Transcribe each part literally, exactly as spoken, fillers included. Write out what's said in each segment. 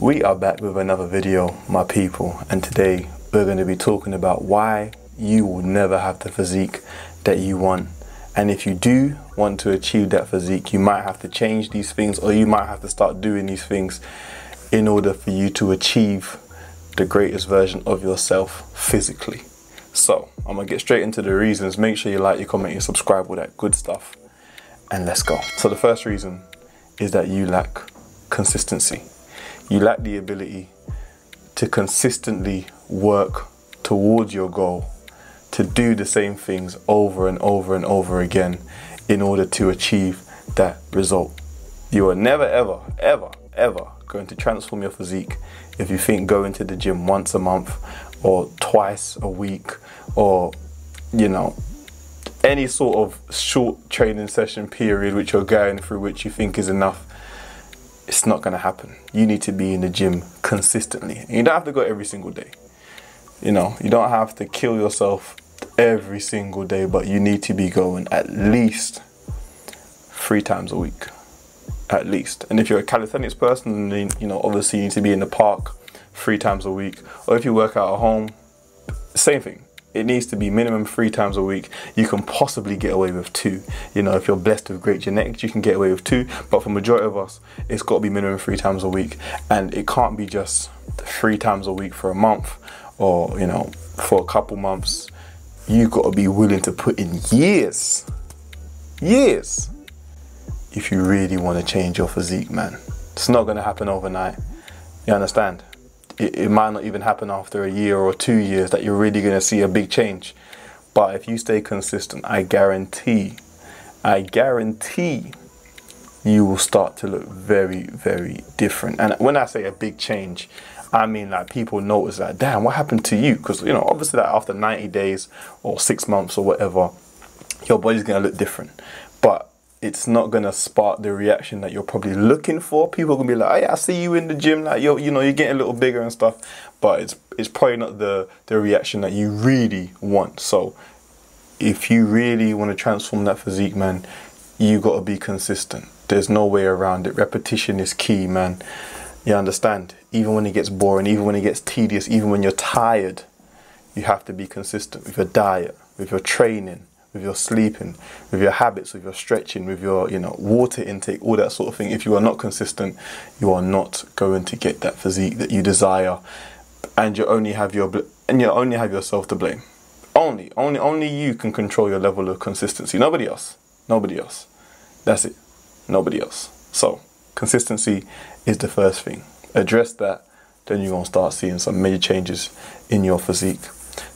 We are back with another video, my people, and today we're going to be talking about why you will never have the physique that you want. And if you do want to achieve that physique, you might have to change these things, or you might have to start doing these things in order for you to achieve the greatest version of yourself physically. So I'm gonna get straight into the reasons. Make sure you like, you comment, you subscribe, all that good stuff, and let's go. So the first reason is that you lack consistency. You lack the ability to consistently work towards your goal, to do the same things over and over and over again in order to achieve that result. You are never, ever, ever, ever going to transform your physique if you think going to the gym once a month or twice a week, or you know, any sort of short training session period which you're going through, which you think is enough. It's not going to happen. You need to be in the gym consistently, and you don't have to go every single day. You know, you don't have to kill yourself every single day, but you need to be going at least three times a week, at least. And if you're a calisthenics person, then, you know, obviously you need to be in the park three times a week. Or if you work out at home, same thing. It needs to be minimum three times a week. You can possibly get away with two. You know, if you're blessed with great genetics, you can get away with two. But for the majority of us, it's got to be minimum three times a week. And it can't be just three times a week for a month, or, you know, for a couple months. You got to be willing to put in years, years, if you really want to change your physique, man. It's not going to happen overnight. You understand? It, it might not even happen after a year or two years that you're really going to see a big change. But if you stay consistent, I guarantee, I guarantee you will start to look very, very different. And when I say a big change, I mean, like, people notice that, damn, what happened to you? Because, you know, obviously that after ninety days or six months or whatever, your body's going to look different. But it's not going to spark the reaction that you're probably looking for. People are going to be like, oh, yeah, I see you in the gym, like, you're, you know, you're getting a little bigger and stuff. But it's, it's probably not the, the reaction that you really want. So if you really want to transform that physique, man, you got to be consistent. There's no way around it. Repetition is key, man. You understand? Even when it gets boring, even when it gets tedious, even when you're tired, you have to be consistent with your diet, with your training, with your sleeping, with your habits, with your stretching, with your, you know, water intake, all that sort of thing. If you are not consistent, you are not going to get that physique that you desire, and you only have your and you only have yourself to blame. Only, only, only you can control your level of consistency. Nobody else. Nobody else. That's it. Nobody else. So consistency is the first thing. Address that, then you're gonna start seeing some major changes in your physique.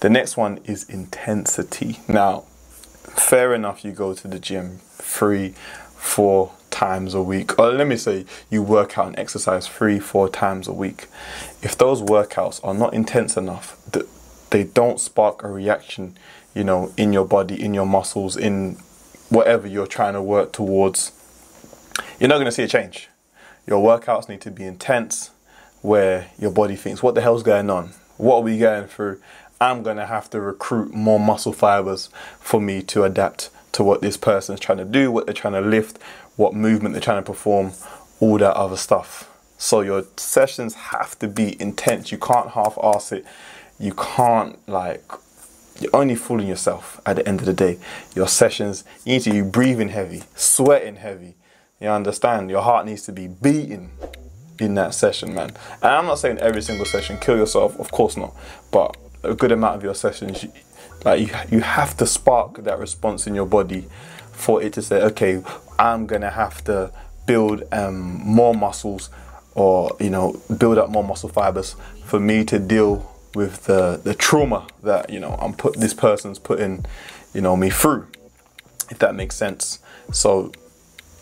The next one is intensity. Now, fair enough, you go to the gym three, four times a week, or let me say you work out and exercise three, four times a week. If those workouts are not intense enough, they don't spark a reaction, you know, in your body, in your muscles, in whatever you're trying to work towards, you're not going to see a change. Your workouts need to be intense, where your body thinks, what the hell's going on? What are we going through? I'm going to have to recruit more muscle fibers for me to adapt to what this person's trying to do, what they're trying to lift, what movement they're trying to perform, all that other stuff. So your sessions have to be intense. You can't half-ass it. You can't, like, you're only fooling yourself at the end of the day. Your sessions, you need to be breathing heavy, sweating heavy. You understand? Your heart needs to be beating in that session, man. And I'm not saying every single session, kill yourself, of course not. But a good amount of your sessions, like, you, you have to spark that response in your body for it to say, okay, I'm going to have to build um, more muscles, or, you know, build up more muscle fibers for me to deal with the, the trauma that, you know, I'm put, this person's putting, you know, me through, if that makes sense. So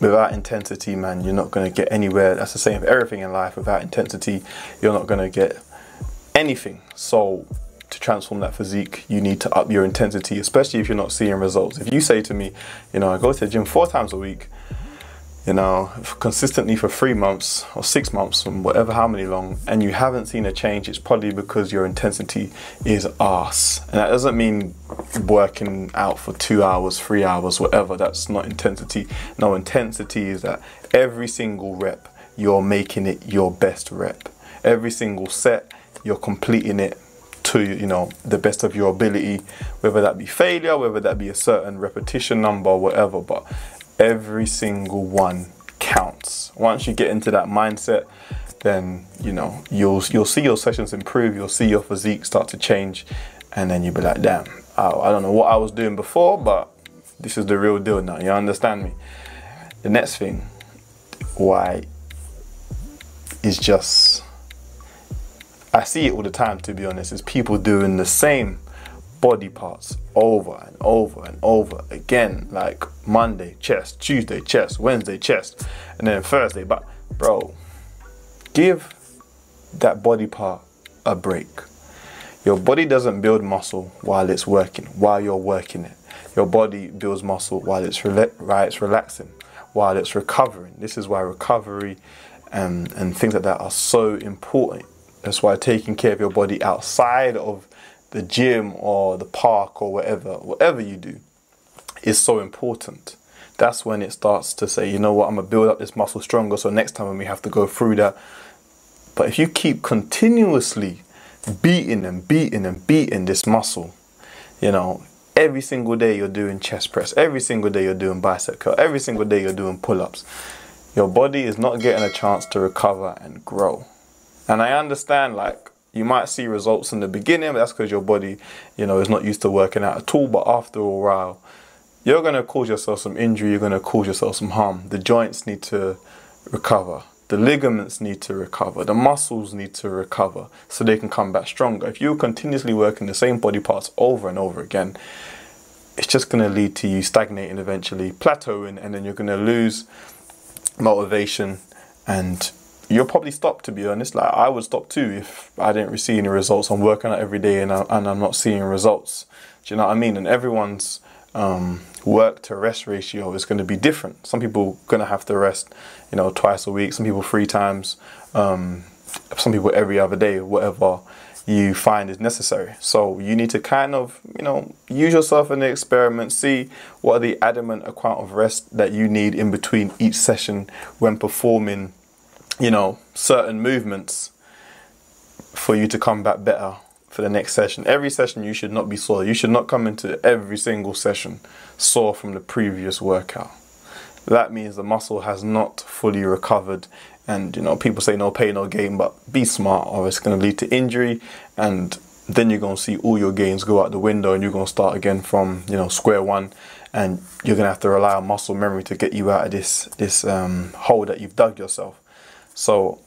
without intensity, man, you're not going to get anywhere. That's the same for everything in life. Without intensity, you're not going to get anything. So to transform that physique, you need to up your intensity, especially if you're not seeing results. If you say to me, you know, I go to the gym four times a week, you know, consistently for three months or six months and whatever, how many long, and you haven't seen a change, it's probably because your intensity is arse. And that doesn't mean working out for two hours, three hours, whatever. That's not intensity. No, intensity is that every single rep, you're making it your best rep. every single set you're completing it to, you know, the best of your ability, whether that be failure, whether that be a certain repetition number, whatever, but every single one counts. Once you get into that mindset, then, you know, you'll you'll see your sessions improve, you'll see your physique start to change, and then you'll be like, damn, I, I don't know what I was doing before, but this is the real deal now, you understand me? The next thing, why, is just, I see it all the time, to be honest, is people doing the same body parts over and over and over again, like Monday chest, Tuesday chest, Wednesday chest, and then Thursday. But bro, give that body part a break. Your body doesn't build muscle while it's working, while you're working it. Your body builds muscle while it's, rela while it's relaxing, while it's recovering. This is why recovery and, and things like that are so important. That's why taking care of your body outside of the gym or the park or whatever, whatever you do, is so important. That's when it starts to say, you know what, I'm gonna build up this muscle stronger, so next time when we have to go through that. But if you keep continuously beating and beating and beating this muscle, you know, every single day you're doing chest press, every single day you're doing bicep curl, every single day you're doing pull-ups, your body is not getting a chance to recover and grow. And I understand, like, you might see results in the beginning, but that's because your body, you know, is not used to working out at all. But after a while, you're going to cause yourself some injury. You're going to cause yourself some harm. The joints need to recover. The ligaments need to recover. The muscles need to recover so they can come back stronger. If you're continuously working the same body parts over and over again, it's just going to lead to you stagnating eventually, plateauing, and then you're going to lose motivation, and you'll probably stop, to be honest. Like, I would stop too if I didn't see any results. I'm working out every day and, I, and I'm not seeing results. Do you know what I mean? And everyone's um, work to rest ratio is going to be different. Some people are going to have to rest, you know, twice a week. Some people three times. Um, some people every other day, whatever you find is necessary. So you need to kind of, you know, use yourself in the experiment, see what are the adamant amount of rest that you need in between each session when performing, you know, certain movements for you to come back better for the next session. Every session you should not be sore. You should not come into every single session sore from the previous workout. That means the muscle has not fully recovered, and, you know, people say no pain, no gain, but be smart or it's going to lead to injury, and then you're going to see all your gains go out the window and you're going to start again from, you know, square one, and you're going to have to rely on muscle memory to get you out of this, this um, hole that you've dug yourself. So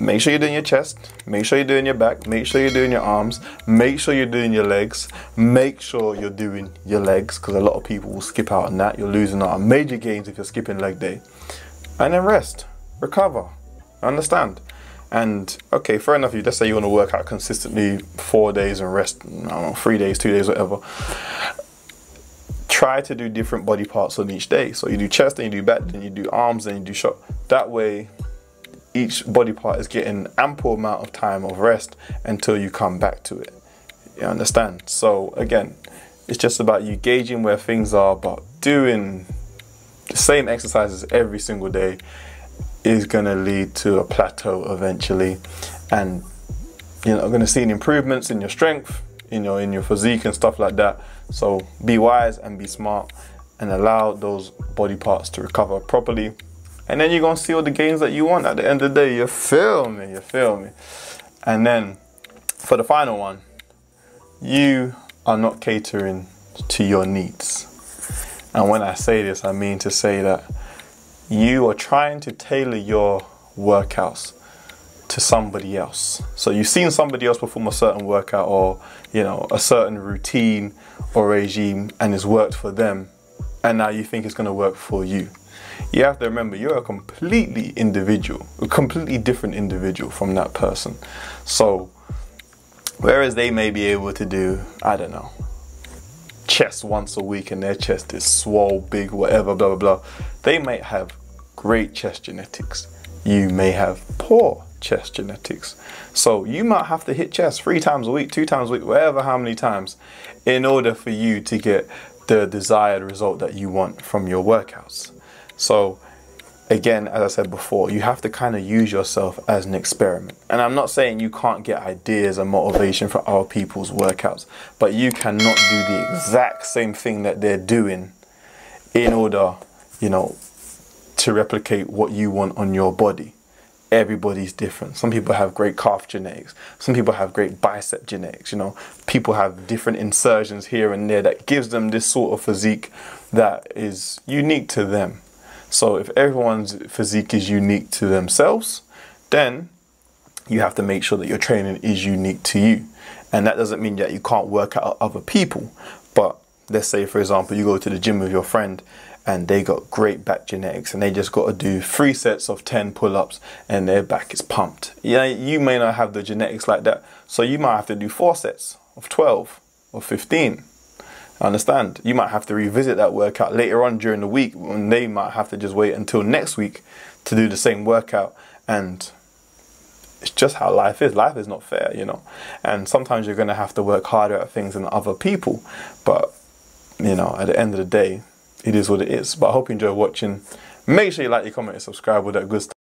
make sure you're doing your chest, make sure you're doing your back, make sure you're doing your arms, make sure you're doing your legs, make sure you're doing your legs, because a lot of people will skip out on that. You're losing out on major gains if you're skipping leg day. And then rest, recover, understand. And okay, fair enough, you just say you want to work out consistently four days and rest, I don't know, three days, two days, whatever. Try to do different body parts on each day. So you do chest, then you do back, then you do arms, then you do shot. That way, each body part is getting ample amount of time of rest until you come back to it. You understand? So again, it's just about you gauging where things are, but doing the same exercises every single day is going to lead to a plateau eventually, and you're not going to see any improvements in your strength, you know, in your physique and stuff like that. So be wise and be smart and allow those body parts to recover properly. And then you're going to see all the gains that you want at the end of the day. You feel me? You feel me? And then for the final one, you are not catering to your needs. And when I say this, I mean to say that you are trying to tailor your workouts to somebody else. So you've seen somebody else perform a certain workout or, you know, a certain routine or regime, and it's worked for them. And now you think it's going to work for you. You have to remember, you're a completely individual, a completely different individual from that person. So, whereas they may be able to do, I don't know, chest once a week and their chest is swole, big, whatever, blah, blah, blah. They might have great chest genetics. You may have poor chest genetics. So you might have to hit chest three times a week, two times a week, whatever, how many times, in order for you to get the desired result that you want from your workouts. So again, as I said before, you have to kind of use yourself as an experiment. And I'm not saying you can't get ideas and motivation for other people's workouts, but you cannot do the exact same thing that they're doing in order, you know, to replicate what you want on your body. Everybody's different. Some people have great calf genetics. Some people have great bicep genetics. You know, people have different insertions here and there that gives them this sort of physique that is unique to them. So if everyone's physique is unique to themselves, then you have to make sure that your training is unique to you. And that doesn't mean that you can't work out other people. But let's say, for example, you go to the gym with your friend and they got great back genetics and they just got to do three sets of ten pull-ups and their back is pumped. Yeah, you may not have the genetics like that, so you might have to do four sets of twelve or fifteen. I understand? You might have to revisit that workout later on during the week, when they might have to just wait until next week to do the same workout. And it's just how life is. Life is not fair, you know. And sometimes you're going to have to work harder at things than other people, but you know, at the end of the day, it is what it is. But I hope you enjoy watching. Make sure you like, you comment, and subscribe, all that good stuff.